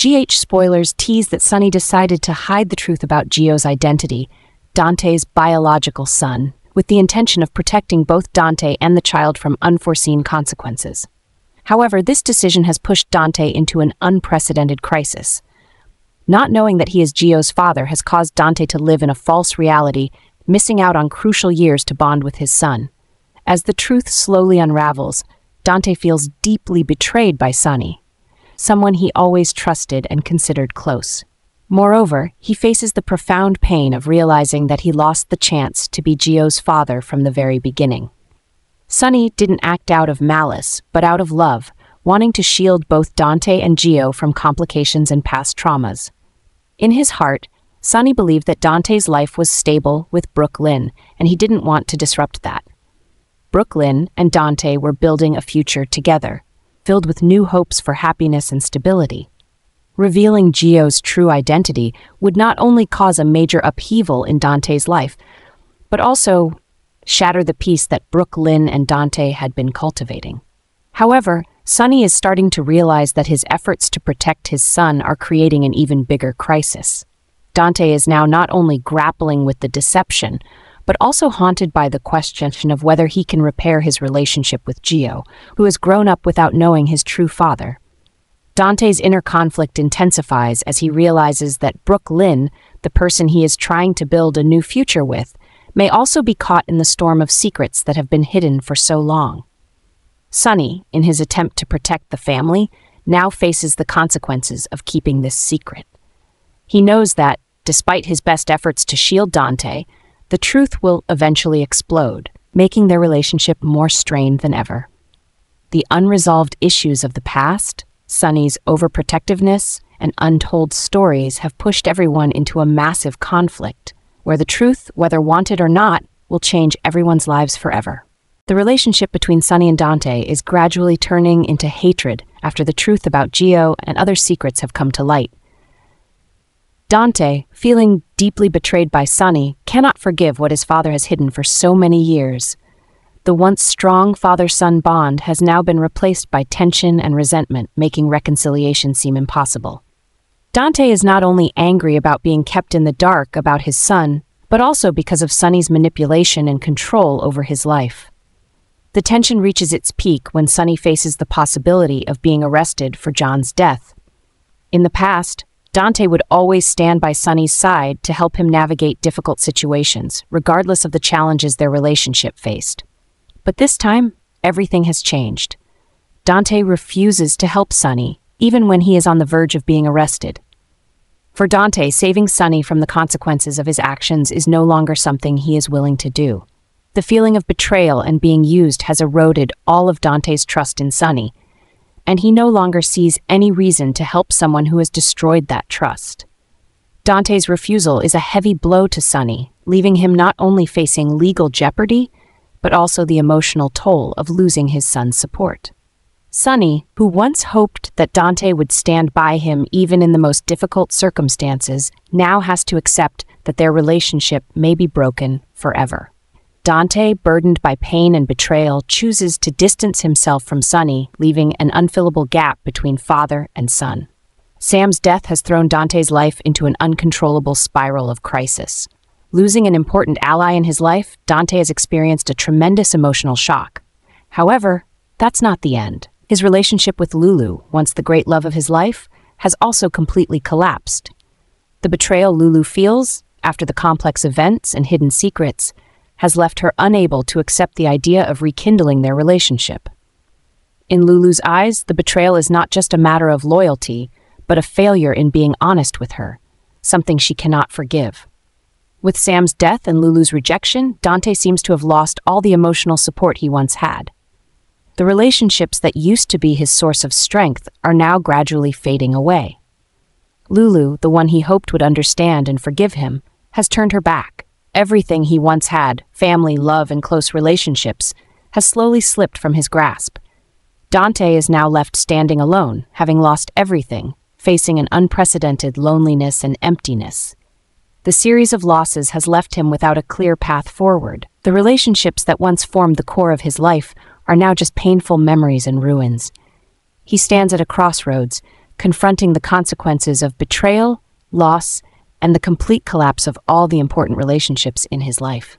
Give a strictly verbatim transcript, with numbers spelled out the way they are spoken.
G H spoilers tease that Sonny decided to hide the truth about Gio's identity, Dante's biological son, with the intention of protecting both Dante and the child from unforeseen consequences. However, this decision has pushed Dante into an unprecedented crisis. Not knowing that he is Gio's father has caused Dante to live in a false reality, missing out on crucial years to bond with his son. As the truth slowly unravels, Dante feels deeply betrayed by Sonny, someone he always trusted and considered close. Moreover, he faces the profound pain of realizing that he lost the chance to be Gio's father from the very beginning. Sonny didn't act out of malice, but out of love, wanting to shield both Dante and Gio from complications and past traumas. In his heart, Sonny believed that Dante's life was stable with Brook Lynn, and he didn't want to disrupt that. Brook Lynn and Dante were building a future together, filled with new hopes for happiness and stability. Revealing Gio's true identity would not only cause a major upheaval in Dante's life, but also shatter the peace that Brook Lynn and Dante had been cultivating. However, Sonny is starting to realize that his efforts to protect his son are creating an even bigger crisis. Dante is now not only grappling with the deception, but also haunted by the question of whether he can repair his relationship with Gio, who has grown up without knowing his true father. Dante's inner conflict intensifies as he realizes that Brook Lynn, the person he is trying to build a new future with, may also be caught in the storm of secrets that have been hidden for so long. Sonny, in his attempt to protect the family, now faces the consequences of keeping this secret. He knows that, despite his best efforts to shield Dante, the truth will eventually explode, making their relationship more strained than ever. The unresolved issues of the past, Sonny's overprotectiveness, and untold stories have pushed everyone into a massive conflict, where the truth, whether wanted or not, will change everyone's lives forever. The relationship between Sonny and Dante is gradually turning into hatred after the truth about Gio and other secrets have come to light. Dante, feeling deeply betrayed by Sonny, cannot forgive what his father has hidden for so many years. The once strong father-son bond has now been replaced by tension and resentment, making reconciliation seem impossible. Dante is not only angry about being kept in the dark about his son, but also because of Sonny's manipulation and control over his life. The tension reaches its peak when Sonny faces the possibility of being arrested for John's death. In the past, Dante would always stand by Sonny's side to help him navigate difficult situations, regardless of the challenges their relationship faced. But this time, everything has changed. Dante refuses to help Sonny, even when he is on the verge of being arrested. For Dante, saving Sonny from the consequences of his actions is no longer something he is willing to do. The feeling of betrayal and being used has eroded all of Dante's trust in Sonny, and he no longer sees any reason to help someone who has destroyed that trust. Dante's refusal is a heavy blow to Sonny, leaving him not only facing legal jeopardy, but also the emotional toll of losing his son's support. Sonny, who once hoped that Dante would stand by him even in the most difficult circumstances, now has to accept that their relationship may be broken forever. Dante, burdened by pain and betrayal, chooses to distance himself from Sonny, leaving an unfillable gap between father and son. Sam's death has thrown Dante's life into an uncontrollable spiral of crisis. Losing an important ally in his life, Dante has experienced a tremendous emotional shock. However, that's not the end. His relationship with Lulu, once the great love of his life, has also completely collapsed. The betrayal Lulu feels, after the complex events and hidden secrets, has left her unable to accept the idea of rekindling their relationship. In Lulu's eyes, the betrayal is not just a matter of loyalty, but a failure in being honest with her, something she cannot forgive. With Sam's death and Lulu's rejection, Dante seems to have lost all the emotional support he once had. The relationships that used to be his source of strength are now gradually fading away. Lulu, the one he hoped would understand and forgive him, has turned her back. Everything he once had, family, love, and close relationships, has slowly slipped from his grasp. Dante is now left standing alone, having lost everything, facing an unprecedented loneliness and emptiness. The series of losses has left him without a clear path forward. The relationships that once formed the core of his life are now just painful memories and ruins. He stands at a crossroads, confronting the consequences of betrayal, loss, and the complete collapse of all the important relationships in his life.